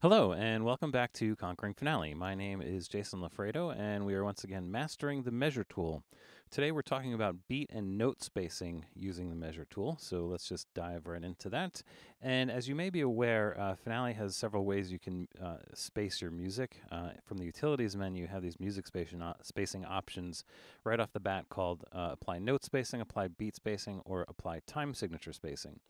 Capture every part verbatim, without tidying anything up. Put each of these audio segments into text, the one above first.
Hello, and welcome back to Conquering Finale. My name is Jason Lafredo, and we are once again mastering the Measure Tool. Today we're talking about beat and note spacing using the Measure Tool, so let's just dive right into that. And as you may be aware, uh, Finale has several ways you can uh, space your music. Uh, from the Utilities menu, you have these music spacing, uh, spacing options right off the bat called uh, Apply Note Spacing, Apply Beat Spacing, or Apply Time Signature Spacing.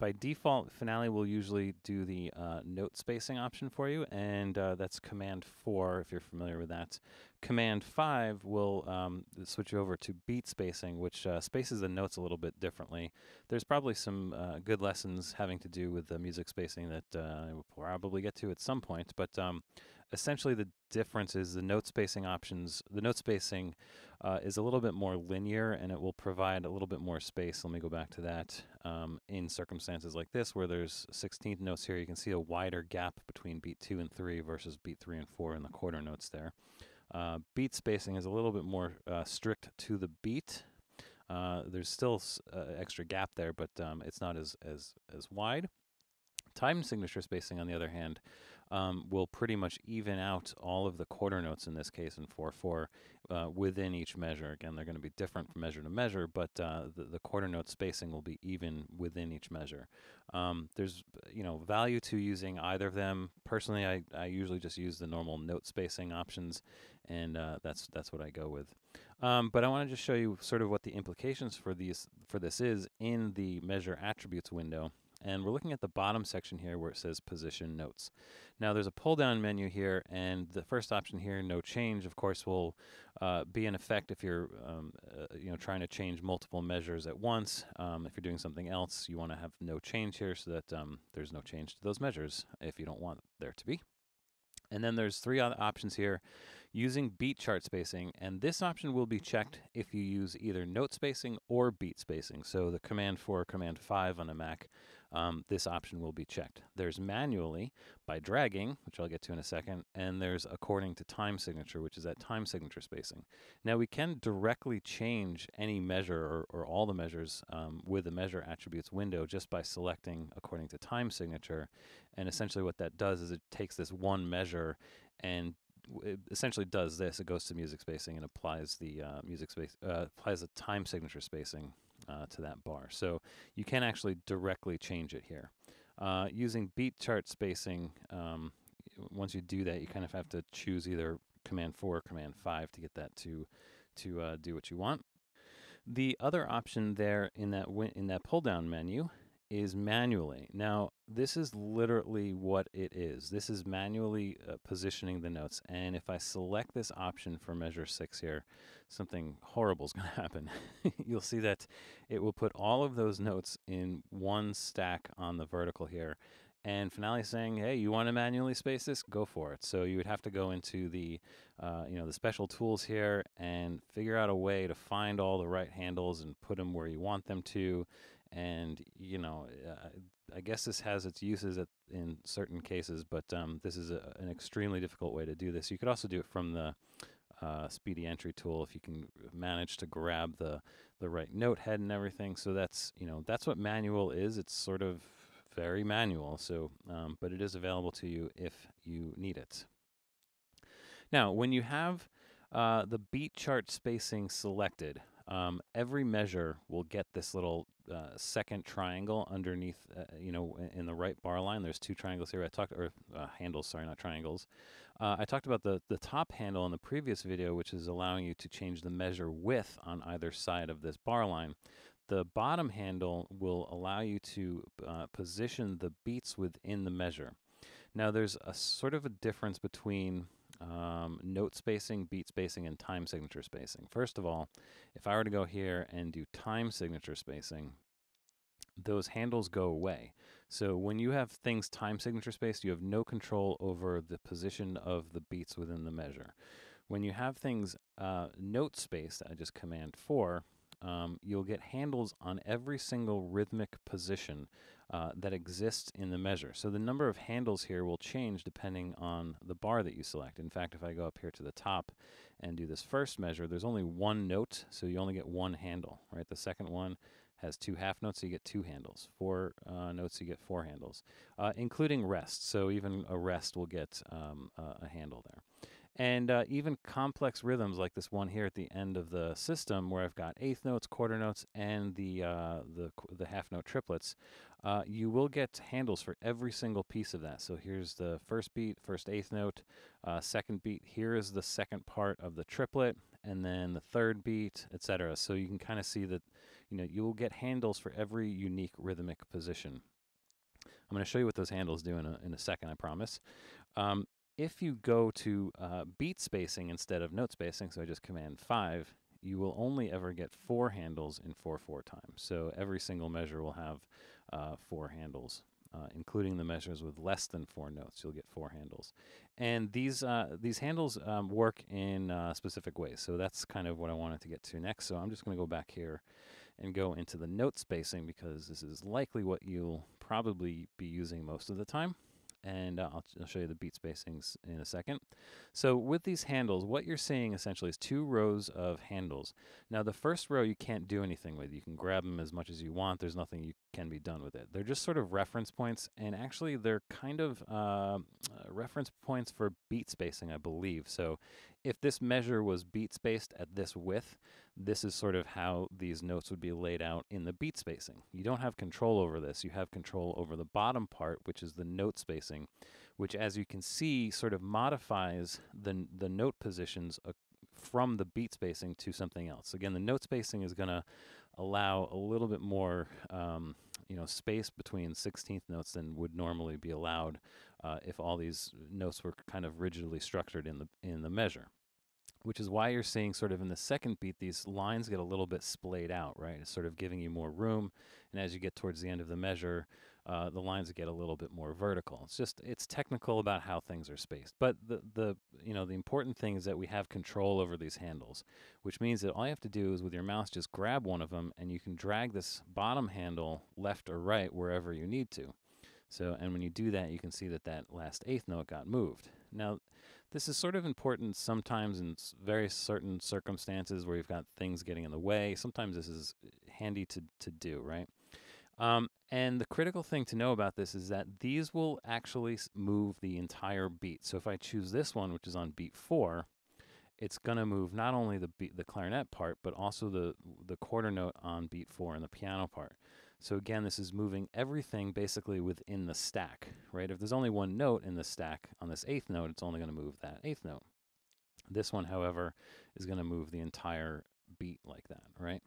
By default, Finale will usually do the uh, note spacing option for you, and uh, that's Command four, if you're familiar with that. Command five will um, switch you over to beat spacing, which uh, spaces the notes a little bit differently. There's probably some uh, good lessons having to do with the music spacing that uh, we'll probably get to at some point, but um, essentially the difference is the note spacing options, the note spacing uh, is a little bit more linear, and it will provide a little bit more space. Let me go back to that. Um, in circumstances like this where there's sixteenth notes here, you can see a wider gap between beat two and three versus beat three and four in the quarter notes there. Uh, beat spacing is a little bit more uh, strict to the beat. Uh, there's still s uh, extra gap there, but um, it's not as, as, as wide. Time signature spacing, on the other hand, um, will pretty much even out all of the quarter notes, in this case in four four, uh, within each measure. Again, they're going to be different from measure to measure, but uh, the, the quarter note spacing will be even within each measure. Um, there's you know value to using either of them. Personally, I, I usually just use the normal note spacing options, and uh, that's that's what I go with. Um, but I want to just show you sort of what the implications for these for this is in the measure attributes window. And we're looking at the bottom section here where it says Position Notes. Now there's a pull-down menu here, and the first option here, No Change, of course, will uh, be in effect if you're um, uh, you know, trying to change multiple measures at once. Um, if you're doing something else, you want to have No Change here so that um, there's no change to those measures if you don't want there to be. And then there's three other options here using beat chart spacing, and this option will be checked if you use either note spacing or beat spacing. So the Command four, Command five on a Mac, um, this option will be checked. There's manually by dragging, which I'll get to in a second, and there's according to time signature, which is that time signature spacing. Now we can directly change any measure or, or all the measures um, with the measure attributes window just by selecting according to time signature, and essentially what that does is it takes this one measure and it essentially does this. It goes to music spacing and applies the uh, music space, uh, applies the time signature spacing uh, to that bar. So you can actually directly change it here. Uh, using beat chart spacing, um, once you do that, you kind of have to choose either Command four or Command five to get that to to uh, do what you want. The other option there in that win in that pull down menu is manually. Now, this is literally what it is. This is manually uh, positioning the notes, and if I select this option for measure six here, something horrible is going to happen. You'll see that it will put all of those notes in one stack on the vertical here, and Finale is saying, hey, you want to manually space this? Go for it. So you would have to go into the, uh, you know, the special tools here and figure out a way to find all the right handles and put them where you want them to. And, you know, uh, I guess this has its uses at, in certain cases, but um, this is a, an extremely difficult way to do this. You could also do it from the uh, Speedy Entry tool if you can manage to grab the, the right note head and everything. So that's, you know, that's what manual is. It's sort of very manual, so um, but it is available to you if you need it. Now, when you have uh, the beat chart spacing selected, Um, every measure will get this little uh, second triangle underneath, uh, you know, in the right bar line. There's two triangles here. I talked, or uh, handles, sorry, not triangles. Uh, I talked about the, the top handle in the previous video, which is allowing you to change the measure width on either side of this bar line. The bottom handle will allow you to uh, position the beats within the measure. Now, there's a sort of a difference between Um, note spacing, beat spacing, and time signature spacing. First of all, if I were to go here and do time signature spacing, those handles go away. So when you have things time signature spaced, you have no control over the position of the beats within the measure. When you have things uh, note spaced, I just Command four, um, you'll get handles on every single rhythmic position Uh, that exists in the measure. So the number of handles here will change depending on the bar that you select. In fact, if I go up here to the top and do this first measure, there's only one note, so you only get one handle, right? The second one has two half notes, so you get two handles. Four uh, notes, you get four handles, uh, including rests. So even a rest will get um, uh, a handle there. And uh, even complex rhythms like this one here at the end of the system, where I've got eighth notes, quarter notes, and the uh, the the half note triplets, uh, you will get handles for every single piece of that. So here's the first beat, first eighth note, uh, second beat. Here is the second part of the triplet, and then the third beat, et cetera. So you can kind of see that, you know, you will get handles for every unique rhythmic position. I'm going to show you what those handles do in a in a second, I promise. Um, If you go to uh, beat spacing instead of note spacing, so I just command five, you will only ever get four handles in four four time. So every single measure will have uh, four handles, uh, including the measures with less than four notes. You'll get four handles. And these, uh, these handles um, work in uh, specific ways. So that's kind of what I wanted to get to next. So I'm just going to go back here and go into the note spacing, because this is likely what you'll probably be using most of the time. And uh, I'll, I'll show you the beat spacings in a second. So with these handles, what you're seeing essentially is two rows of handles. Now the first row you can't do anything with. You can grab them as much as you want. There's nothing you can be done with it. They're just sort of reference points, and actually they're kind of uh, reference points for beat spacing, I believe. So if this measure was beat spaced at this width, this is sort of how these notes would be laid out in the beat spacing. You don't have control over this. You have control over the bottom part, which is the note spacing, which, as you can see, sort of modifies the, the note positions uh, from the beat spacing to something else. Again, the note spacing is going to allow a little bit more um, you know, space between sixteenth notes than would normally be allowed uh, if all these notes were kind of rigidly structured in the, in the measure. Which is why you're seeing sort of in the second beat, these lines get a little bit splayed out, right? It's sort of giving you more room. And as you get towards the end of the measure, uh, the lines get a little bit more vertical. It's just, it's technical about how things are spaced. But the, the, you know, the important thing is that we have control over these handles, which means that all you have to do is with your mouse, just grab one of them and you can drag this bottom handle left or right wherever you need to. So, and when you do that, you can see that that last eighth note got moved. Now, this is sort of important sometimes in very certain circumstances where you've got things getting in the way. Sometimes this is handy to, to do, right? Um, and the critical thing to know about this is that these will actually move the entire beat. So if I choose this one, which is on beat four, it's going to move not only the, beat, the clarinet part, but also the, the quarter note on beat four and the piano part. So again, this is moving everything basically within the stack, right? If there's only one note in the stack on this eighth note, it's only going to move that eighth note. This one, however, is going to move the entire beat like that, right?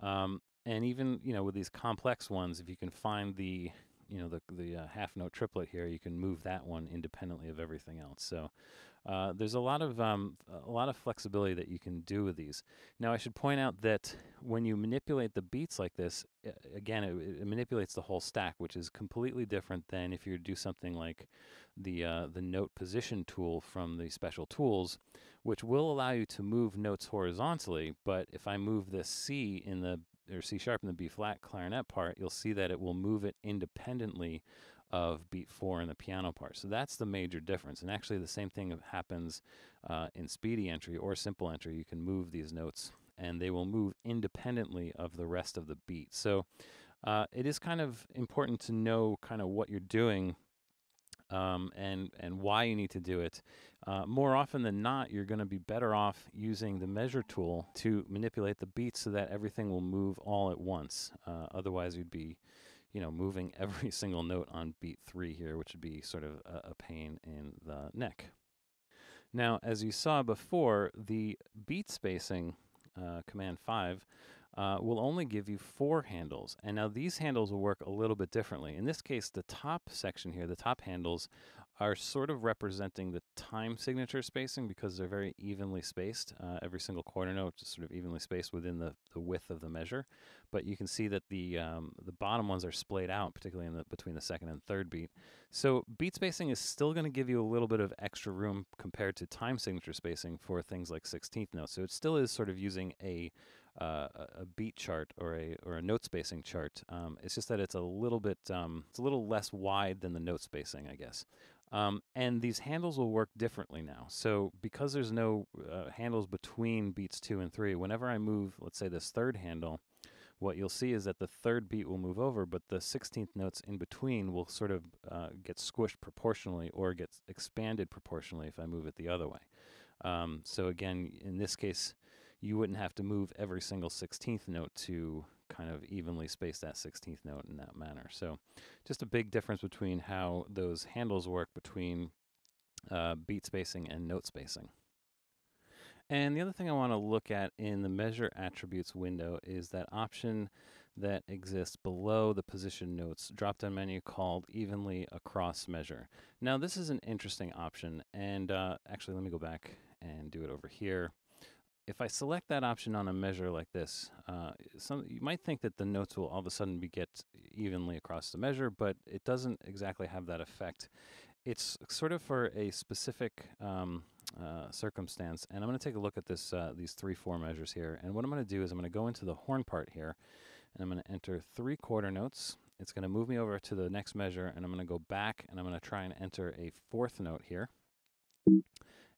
Um, and even, you know, with these complex ones, if you can find the, you know, the, the uh, half note triplet here, you can move that one independently of everything else. So uh, there's a lot of um, a lot of flexibility that you can do with these. Now, I should point out that when you manipulate the beats like this, again, it, it manipulates the whole stack, which is completely different than if you do something like the uh, the Note Position Tool from the special tools, which will allow you to move notes horizontally. But if I move this C in the or C sharp in the B flat clarinet part, you'll see that it will move it independently of beat four in the piano part. So that's the major difference. And actually, the same thing happens uh, in speedy entry or simple entry. You can move these notes, and they will move independently of the rest of the beat. So uh, it is kind of important to know kind of what you're doing um, and, and why you need to do it. Uh, more often than not, you're going to be better off using the Measure Tool to manipulate the beats so that everything will move all at once. Uh, otherwise, you'd be, you know, moving every single note on beat three here, which would be sort of a, a pain in the neck. Now, as you saw before, the beat spacing Uh, command five uh, will only give you four handles. And now these handles will work a little bit differently. In this case, the top section here, the top handles, are sort of representing the time signature spacing because they're very evenly spaced. Uh, every single quarter note is sort of evenly spaced within the, the width of the measure. But you can see that the um, the bottom ones are splayed out, particularly in the, between the second and third beat. So beat spacing is still going to give you a little bit of extra room compared to time signature spacing for things like sixteenth notes. So it still is sort of using a Uh, a beat chart or a or a note spacing chart. Um, it's just that it's a little bit um, it's a little less wide than the note spacing, I guess. Um, and these handles will work differently now. So because there's no uh, handles between beats two and three, whenever I move, let's say this third handle, what you'll see is that the third beat will move over, but the sixteenth notes in between will sort of uh, get squished proportionally or get expanded proportionally if I move it the other way. Um, so again, in this case, you wouldn't have to move every single sixteenth note to kind of evenly space that sixteenth note in that manner. So just a big difference between how those handles work between uh, beat spacing and note spacing. And the other thing I want to look at in the Measure Attributes window is that option that exists below the Position Notes drop-down menu called Evenly Across Measure. Now this is an interesting option, and uh, actually let me go back and do it over here. If I select that option on a measure like this, uh, some, you might think that the notes will all of a sudden be get evenly across the measure, but it doesn't exactly have that effect. It's sort of for a specific um, uh, circumstance, and I'm going to take a look at this uh, these three four measures here. And what I'm going to do is I'm going to go into the horn part here, and I'm going to enter three quarter notes. It's going to move me over to the next measure, and I'm going to go back and I'm going to try and enter a fourth note here.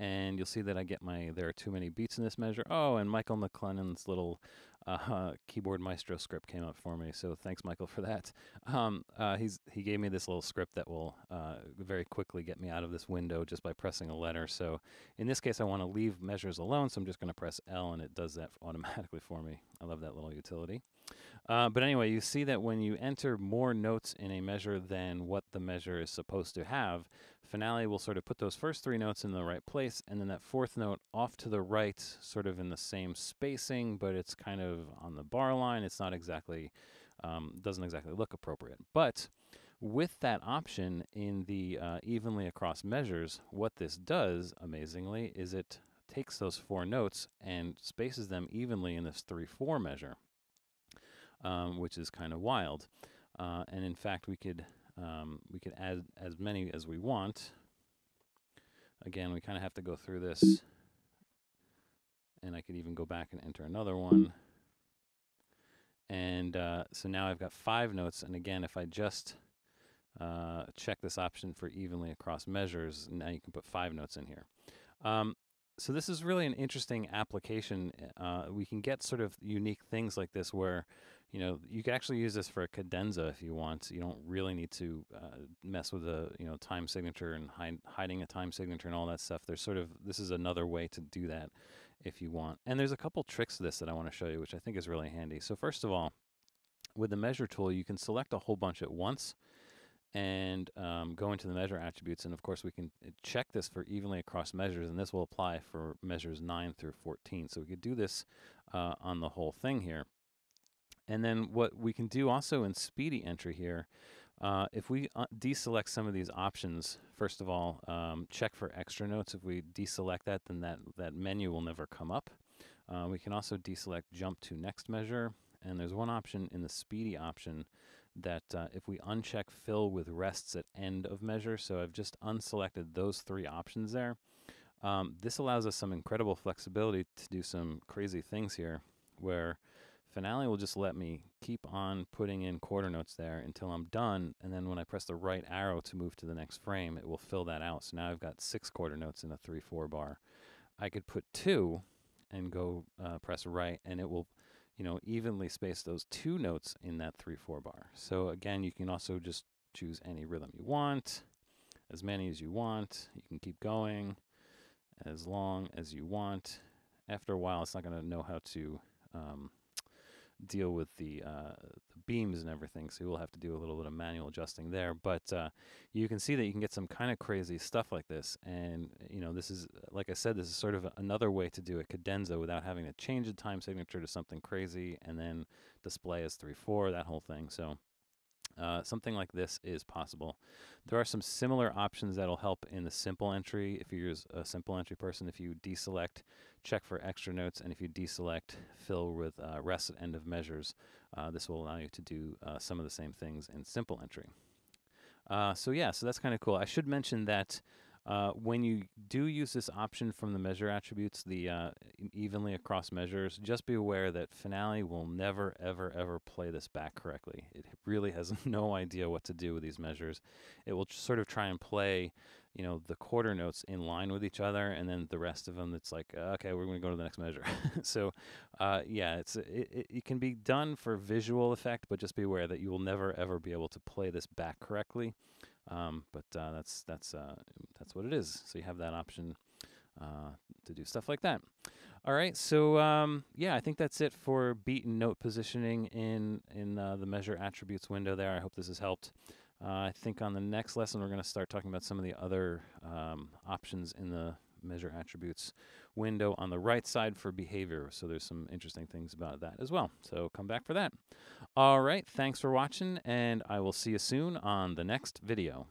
And you'll see that I get my "there are too many beats in this measure." Oh, and Michael McLennan's little uh, Keyboard Maestro script came up for me, so thanks, Michael, for that. Um, uh, he's he gave me this little script that will uh, very quickly get me out of this window just by pressing a letter. So in this case, I want to leave measures alone, so I'm just going to press L, and it does that automatically for me. I love that little utility. Uh, but anyway, you see that when you enter more notes in a measure than what the measure is supposed to have, Finale will sort of put those first three notes in the right place, and then that fourth note off to the right, sort of in the same spacing, but it's kind of on the bar line. It's not exactly, um, doesn't exactly look appropriate. But with that option in the uh, Evenly Across Measures, what this does, amazingly, is it takes those four notes and spaces them evenly in this three four measure. Um, which is kind of wild, uh, and in fact we could um, we could add as many as we want. Again, we kind of have to go through this, and I could even go back and enter another one. And uh, so now I've got five notes, and again, if I just uh, check this option for evenly across measures, now you can put five notes in here. Um, So this is really an interesting application. Uh, we can get sort of unique things like this where, you know, you can actually use this for a cadenza if you want. You don't really need to uh, mess with the, you know, time signature and hide, hiding a time signature and all that stuff. There's sort of, this is another way to do that if you want. And there's a couple tricks to this that I want to show you, which I think is really handy. So first of all, with the Measure tool, you can select a whole bunch at once and um, go into the Measure Attributes, and of course we can check this for evenly across measures, and this will apply for measures nine through fourteen. So we could do this uh, on the whole thing here. And then what we can do also in Speedy Entry here, uh, if we uh, deselect some of these options, first of all, um, check for extra notes. If we deselect that, then that, that menu will never come up. Uh, we can also deselect Jump to Next Measure, and there's one option in the Speedy option that uh, if we uncheck fill with rests at end of measure, so I've just unselected those three options there. Um, this allows us some incredible flexibility to do some crazy things here, where Finale will just let me keep on putting in quarter notes there until I'm done, and then when I press the right arrow to move to the next frame, it will fill that out. So now I've got six quarter notes in a three four bar. I could put two and go uh, press right, and it will, you know, evenly space those two notes in that three four bar. So again, you can also just choose any rhythm you want, as many as you want. You can keep going as long as you want. After a while, it's not going to know how to um, deal with the, uh, the beams and everything, so you'll have to do a little bit of manual adjusting there. But uh, you can see that you can get some kind of crazy stuff like this. And, you know, this is, like I said, this is sort of another way to do a cadenza without having to change the time signature to something crazy and then display as three four, that whole thing. So uh, something like this is possible. There are some similar options that'll help in the simple entry. If you're a simple entry person, if you deselect, check for extra notes, and if you deselect, fill with uh, rest at end of measures, uh, this will allow you to do uh, some of the same things in simple entry. Uh, so yeah, so that's kind of cool. I should mention that uh, when you do use this option from the Measure Attributes, the uh, evenly across measures, just be aware that Finale will never, ever, ever play this back correctly. It really has no idea what to do with these measures. It will sort of try and play, you know, the quarter notes in line with each other, and then the rest of them, it's like, uh, okay, we're going to go to the next measure. So, uh, yeah, it's it, it, it can be done for visual effect, but just be aware that you will never, ever be able to play this back correctly. Um, but uh, that's, that's, uh, that's what it is. So you have that option uh, to do stuff like that. All right, so um, yeah, I think that's it for beat and note positioning in, in uh, the Measure Attributes window there. I hope this has helped. Uh, I think on the next lesson, we're going to start talking about some of the other um, options in the Measure Attributes window on the right side for behavior. So there's some interesting things about that as well. So come back for that. All right, thanks for watching, and I will see you soon on the next video.